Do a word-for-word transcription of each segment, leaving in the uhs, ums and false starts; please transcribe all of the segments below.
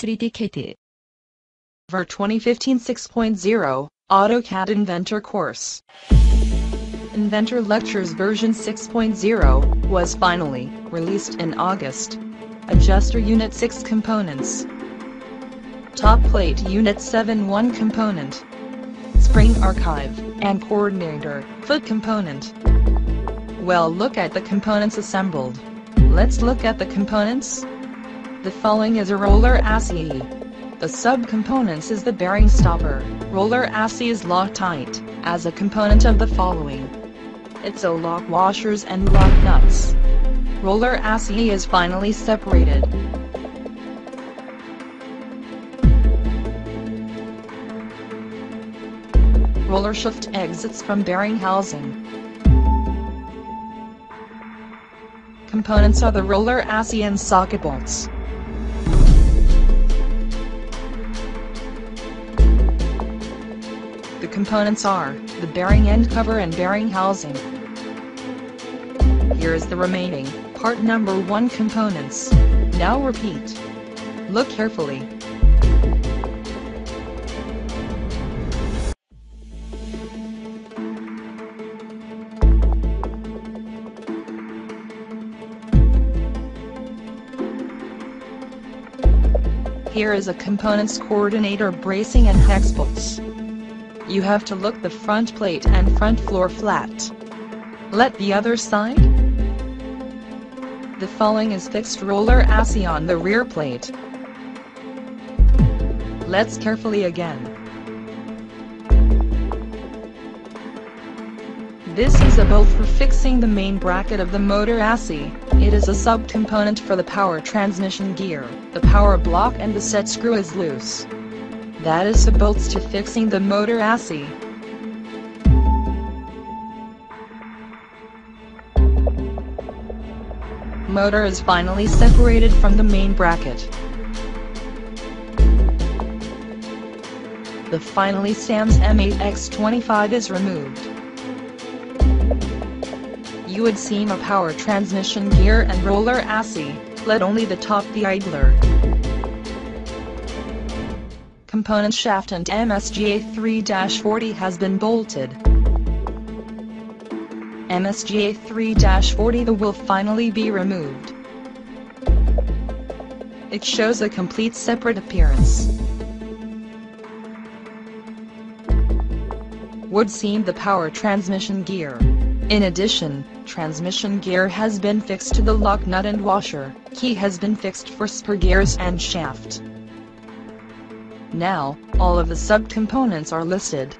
쓰리디 씨에디. V R twenty fifteen six point zero, AutoCAD Inventor course. Inventor Lectures version six point zero was finally released in August. Adjuster Unit six components. Top plate Unit seven one component. Spring archive and coordinator foot component. Well, look at the components assembled. Let's look at the components. The following is a roller assay. The subcomponents is the bearing stopper. Roller assay is Loctite as a component of the following. It's a lock washers and lock nuts. Roller assay is finally separated. Roller shaft exits from bearing housing. Components are the roller assay and socket bolts. The components are the bearing end cover and bearing housing. Here is the remaining part number one components. Now repeat. Look carefully. Here is a component's coordinator bracing and hex bolts. You have to look the front plate and front floor flat. Let the other side. The following is fixed roller assay on the rear plate. Let's carefully again. This is a bolt for fixing the main bracket of the motor assay. It is a subcomponent for the power transmission gear. The power block and the set screw is loose. That is the bolts to fixing the motor assay. Motor is finally separated from the main bracket. The finally Sam's M eight X twenty-five is removed. You would seam a power transmission gear and roller assay, let only the top the idler. Component shaft and M S G A three forty has been bolted. M S G A three forty will finally be removed. It shows a complete separate appearance. Would seam the power transmission gear. In addition, transmission gear has been fixed to the lock nut and washer, key has been fixed for spur gears and shaft. Now, all of the subcomponents are listed.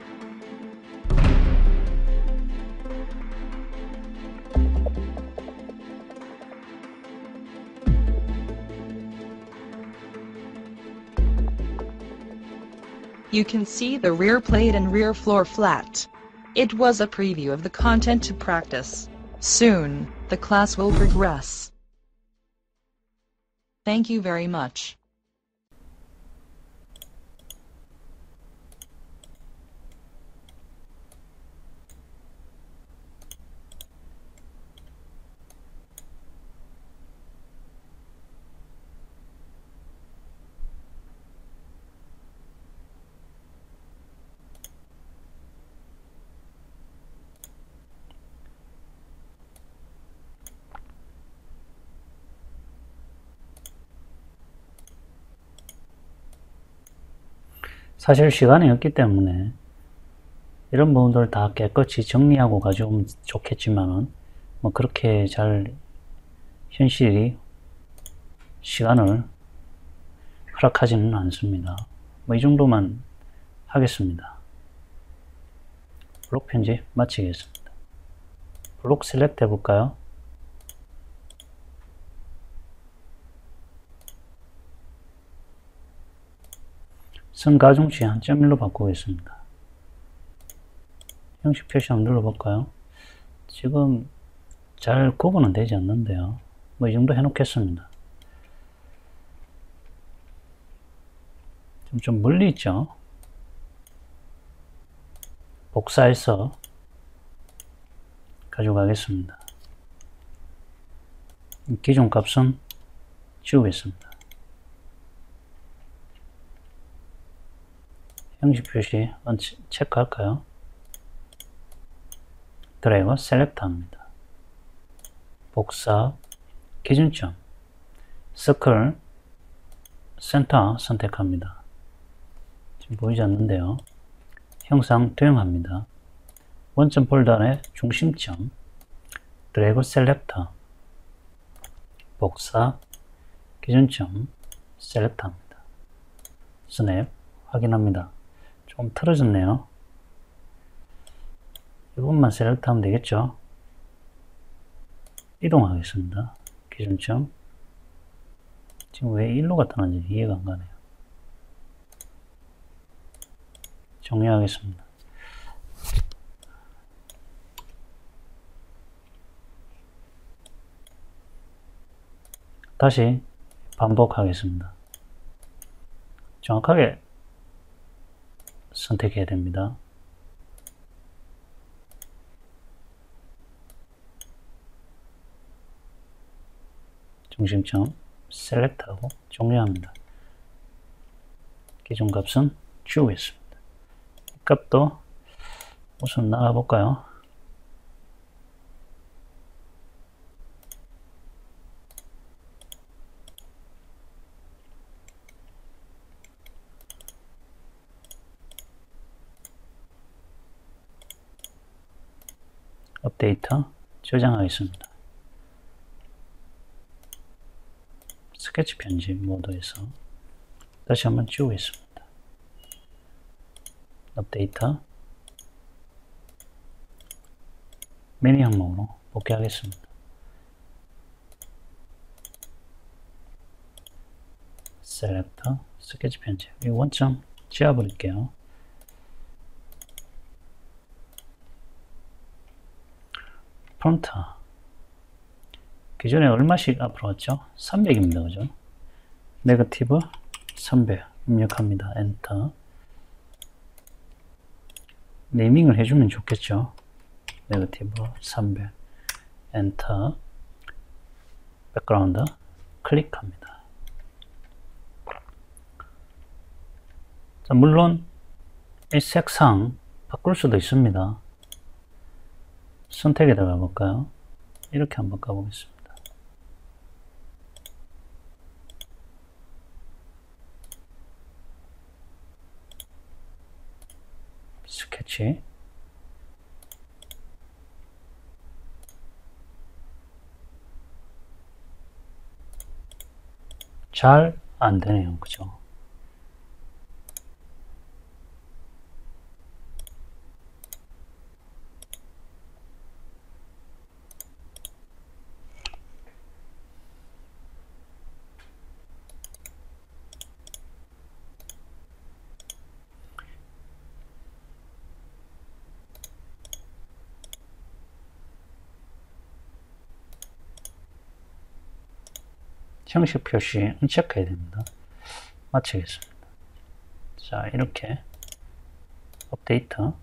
You can see the rear plate and rear floor flat. It was a preview of the content to practice. Soon, the class will progress. Thank you very much. 사실 시간이 없기 때문에 이런 부분들을 다 깨끗이 정리하고 가져오면 좋겠지만은 뭐 그렇게 잘 현실이 시간을 허락하지는 않습니다. 뭐 이 정도만 하겠습니다. 블록 편집 마치겠습니다. 블록 셀렉트 해볼까요? 선 가중치 일 점 일로 바꾸겠습니다. 형식 표시 한번 눌러볼까요? 지금 잘 구분은 되지 않는데요. 뭐 이 정도 해놓겠습니다. 지금 좀 멀리 있죠? 복사해서 가져가겠습니다. 기존 값은 지우겠습니다. 형식 표시 체크할까요? 드래그 셀렉트 합니다. 복사, 기준점, 서클, 센터 선택합니다. 지금 보이지 않는데요. 형상 투영합니다. 원점 폴더 안에 중심점, 드래그 셀렉터, 복사, 기준점, 셀렉트 합니다. 스냅 확인합니다. 조금 틀어졌네요. 이것만 셀렉트 하면 되겠죠. 이동하겠습니다. 기준점. 지금 왜 일로 갔다 하는지 이해가 안 가네요. 정리하겠습니다. 다시 반복하겠습니다. 정확하게 선택해야 됩니다. 중심점 셀렉트하고 종료합니다. 기준 값은 지우겠습니다. 이 값도 우선 나가 볼까요? 업데이터 저장하겠습니다. 스케치 편집 모드에서 다시 한번 지우겠습니다. 업데이터 미니 항목으로 복귀하겠습니다. 셀렉터 스케치 편집 이 원점 지워버릴게요. 프론트 기존에 얼마씩 앞으로 왔죠? 삼백입니다. 그죠? 네거티브 삼백 입력합니다. 엔터. 네이밍을 해주면 좋겠죠? 네거티브 삼백 엔터. 백그라운드 클릭합니다. 자, 물론 이 색상 바꿀 수도 있습니다. 선택에 들어가 볼까요? 이렇게 한번 가보겠습니다. 스케치 잘 안되네요. 그죠? 형식 표시 체크해야 됩니다. 마치겠습니다. 자, 이렇게 업데이터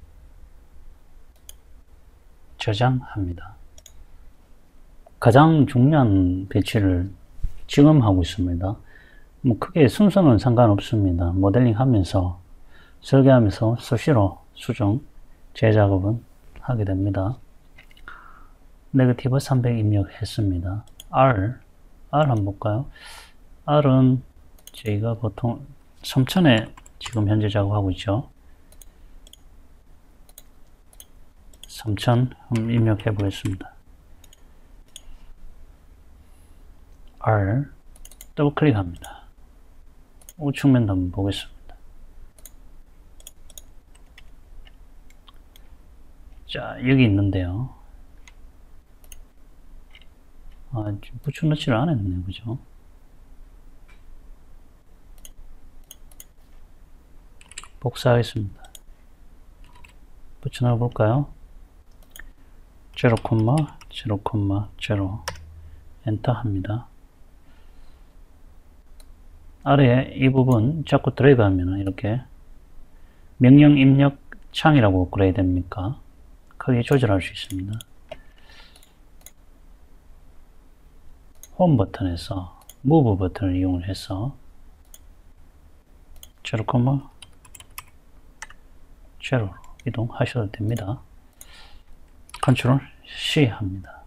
저장합니다. 가장 중요한 배치를 지금 하고 있습니다. 뭐 크게 순서는 상관없습니다. 모델링 하면서 설계하면서 수시로 수정 재작업은 하게 됩니다. 네거티브 삼백 입력했습니다. R R 한번 볼까요? R은 저희가 보통 삼천에 지금 현재 작업하고 있죠. 삼천 한번 입력해 보겠습니다. R 더블 클릭합니다. 우측면도 한번 보겠습니다. 자, 여기 있는데요. 아, 부추 넣지를 안 했네요. 그죠? 복사하겠습니다. 부추 넣어볼까요? 영 영 영 엔터 합니다. 아래에 이 부분 자꾸 드래그 하면 이렇게 명령 입력 창이라고 그래야 됩니까? 크게 조절할 수 있습니다. 홈 버튼에서 무브 버튼을 이용해서 제로 코마 쉐로 이동하셔도 됩니다. 컨트롤 C 합니다.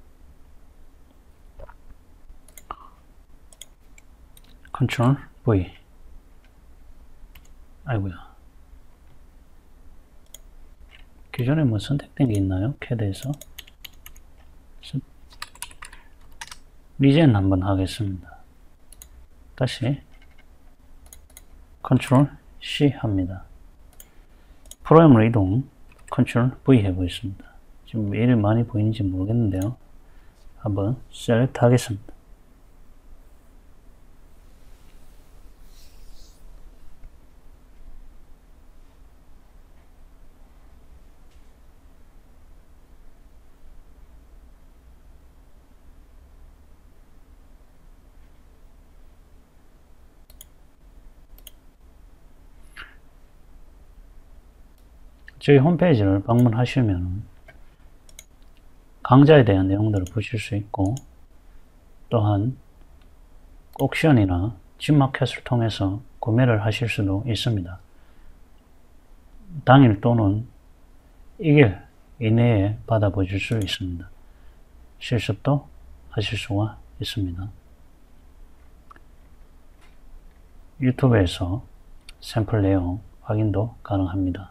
컨트롤 V. 아이고야. 기존에 뭐 선택된 게 있나요? 캐드에서. 리젠 한번 하겠습니다. 다시 컨트롤 C 합니다. 프로그램으로 이동 컨트롤 V 해보겠습니다. 지금 왜 이리 많이 보이는지 모르겠는데요. 한번 셀렉트 하겠습니다. 저희 홈페이지를 방문하시면 강좌에 대한 내용들을 보실 수 있고, 또한 옥션이나 집 마켓을 통해서 구매를 하실 수도 있습니다. 당일 또는 이 일 이내에 받아보실 수 있습니다. 실습도 하실 수가 있습니다. 유튜브에서 샘플 내용 확인도 가능합니다.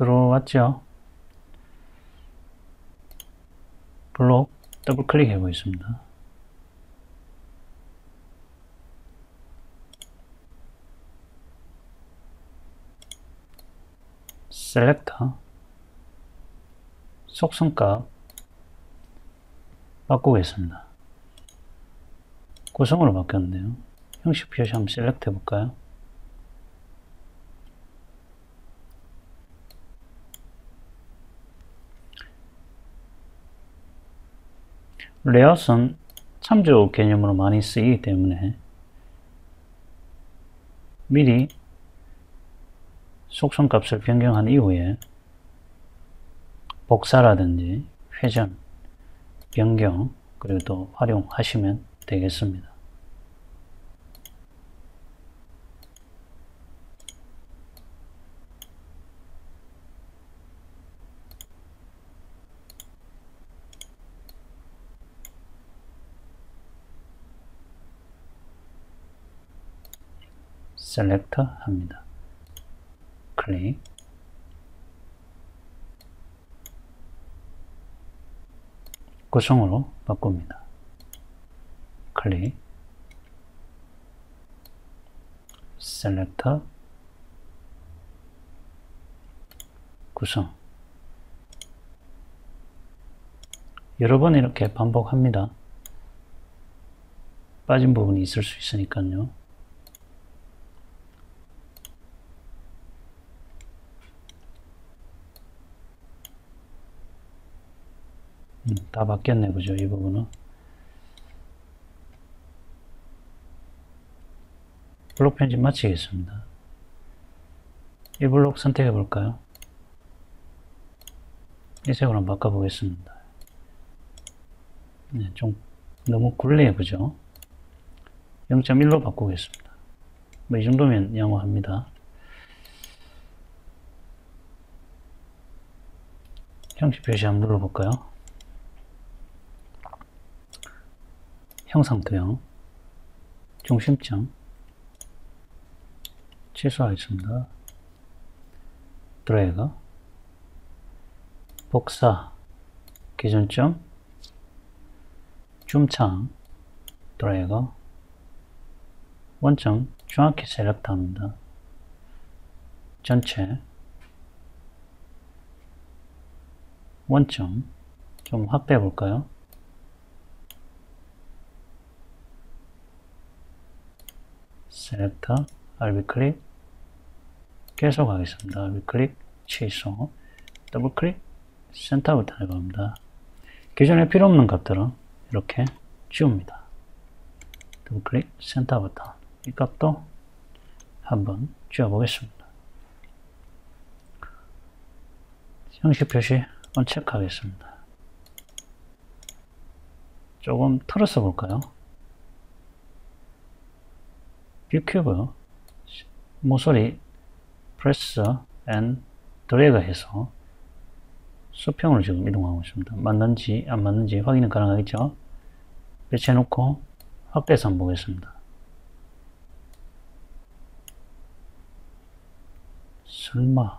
들어왔죠? 블록 더블 클릭해 보겠습니다. 셀렉터 속성값 바꾸겠습니다. 구성으로 바뀌었는데요. 형식 표시 한번 셀렉트 해 볼까요? 레이아웃은 참조 개념으로 많이 쓰이기 때문에 미리 속성값을 변경한 이후에 복사라든지 회전, 변경, 그리고 또 활용하시면 되겠습니다. 셀렉터 합니다. 클릭. 구성으로 바꿉니다. 클릭. 셀렉터. 구성. 여러 번 이렇게 반복합니다. 빠진 부분이 있을 수 있으니까요. 음, 다 바뀌었네, 그죠? 이 부분은 블록 편집 마치겠습니다. 이 블록 선택해 볼까요? 이 색으로 한번 바꿔 보겠습니다. 네, 좀 너무 굴레해 보죠. 영 점 일로 바꾸겠습니다. 뭐 이 정도면 양호합니다. 형식 표시 한번 눌러 볼까요? 형상 도형, 중심점, 취소하겠습니다. 드래그, 복사, 기준점, 줌창, 드래그, 원점, 정확히 셀렉트 합니다. 전체, 원점, 좀 확대해 볼까요? 셀렉터, 알비 클릭, 계속 하겠습니다. 알비 클릭, 취소, 더블 클릭, 센터부터 해봅니다. 기존에 필요 없는 값들은 이렇게 지웁니다. 더블 클릭, 센터부터. 이 값도 한번 지워보겠습니다. 형식 표시 언체크하겠습니다. 조금 틀어 써볼까요? 뷰 큐브 모서리 프레스 앤 드래그 해서 수평으로 지금 이동하고 있습니다. 맞는지 안 맞는지 확인이 가능하겠죠? 배치해 놓고 확대해서 한번 보겠습니다. 설마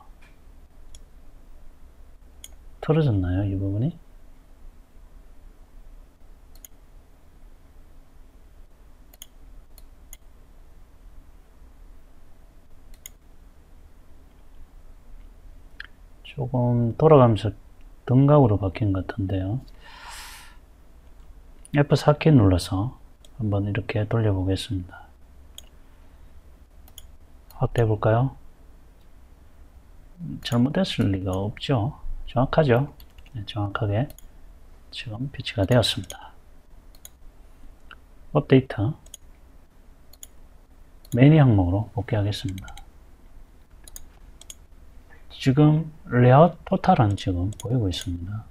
틀어졌나요? 이 부분이? 조금 돌아가면서 등각으로 바뀐 것 같은데요. 에프 사 키 눌러서 한번 이렇게 돌려보겠습니다. 확대해 볼까요? 잘못됐을 리가 없죠. 정확하죠? 네, 정확하게 지금 표시가 되었습니다. 업데이트 메뉴 항목으로 복귀하겠습니다. 지금 레이아웃 포탈은 지금 보이고 있습니다.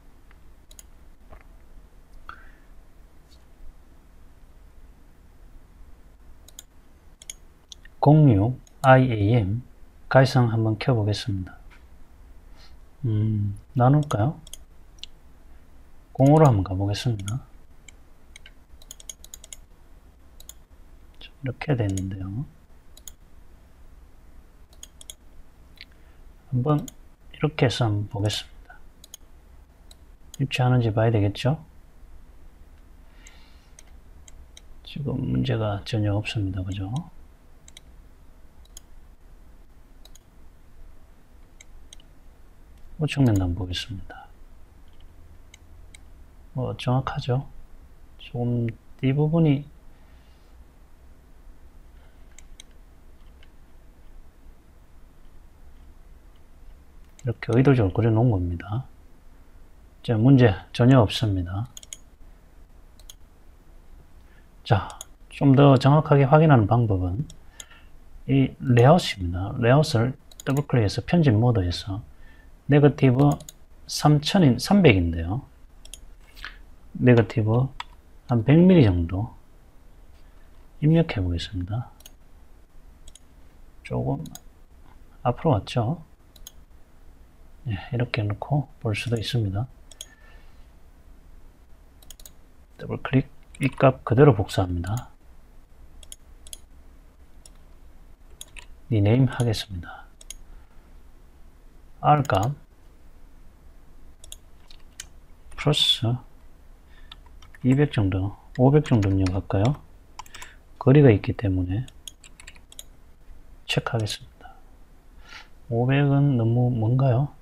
공육 아이에이엠 가이성 한번 켜보겠습니다. 음, 나눌까요? 공으로 한번 가보겠습니다. 이렇게 됐는데요. 한번 이렇게 해서 한번 보겠습니다. 일치하는지 봐야 되겠죠? 지금 문제가 전혀 없습니다. 그죠? 우측면도 한번 보겠습니다. 뭐 정확하죠? 조금 이 부분이 이렇게 의도적으로 그려놓은 겁니다. 이제 문제 전혀 없습니다. 자, 좀 더 정확하게 확인하는 방법은 이 레이아웃입니다. 레이아웃을 더블클릭해서 편집 모드에서 네거티브 삼천인 삼백인데요. 네거티브 한 백 밀리미터 정도 입력해 보겠습니다. 조금 앞으로 왔죠? 네, 이렇게 놓고 볼 수도 있습니다. 더블클릭, 이 값 그대로 복사합니다. 리네임 하겠습니다. R 값 플러스 이백 정도, 오백 정도 입력할까요? 거리가 있기 때문에 체크하겠습니다. 오백은 너무 먼가요?